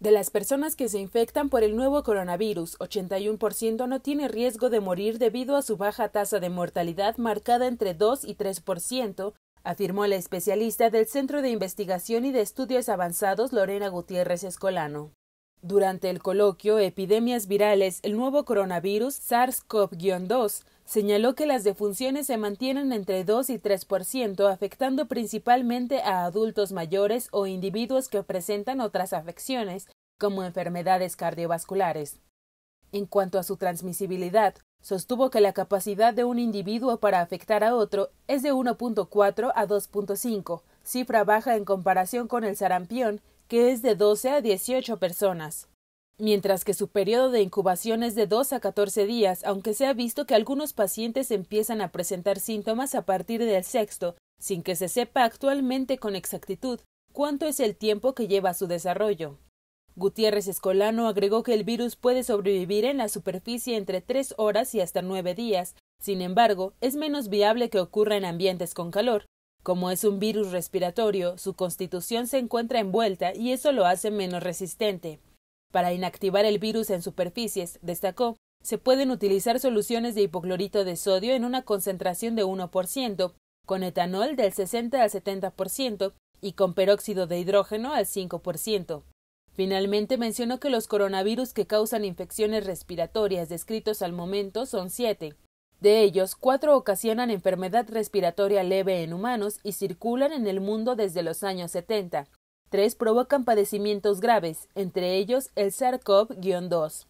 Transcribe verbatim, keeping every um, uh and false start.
De las personas que se infectan por el nuevo coronavirus, ochenta y uno por ciento no tiene riesgo de morir debido a su baja tasa de mortalidad marcada entre dos y tres por ciento, afirmó la especialista del Centro de Investigación y de Estudios Avanzados Lorena Gutiérrez Escolano. Durante el coloquio Epidemias virales, el nuevo coronavirus SARS CoV dos señaló que las defunciones se mantienen entre dos y tres por ciento, afectando principalmente a adultos mayores o individuos que presentan otras afecciones, como enfermedades cardiovasculares. En cuanto a su transmisibilidad, sostuvo que la capacidad de un individuo para afectar a otro es de uno punto cuatro a dos punto cinco, cifra baja en comparación con el sarampión, que es de doce a dieciocho personas, mientras que su periodo de incubación es de dos a catorce días, aunque se ha visto que algunos pacientes empiezan a presentar síntomas a partir del sexto, sin que se sepa actualmente con exactitud cuánto es el tiempo que lleva su desarrollo. Gutiérrez Escolano agregó que el virus puede sobrevivir en la superficie entre tres horas y hasta nueve días, sin embargo, es menos viable que ocurra en ambientes con calor. Como es un virus respiratorio, su constitución se encuentra envuelta y eso lo hace menos resistente. Para inactivar el virus en superficies, destacó, se pueden utilizar soluciones de hipoclorito de sodio en una concentración de uno por ciento, con etanol del sesenta al setenta por ciento y con peróxido de hidrógeno al cinco por ciento. Finalmente mencionó que los coronavirus que causan infecciones respiratorias descritos al momento son siete. De ellos, cuatro ocasionan enfermedad respiratoria leve en humanos y circulan en el mundo desde los años setenta. Tres provocan padecimientos graves, entre ellos el SARS CoV dos.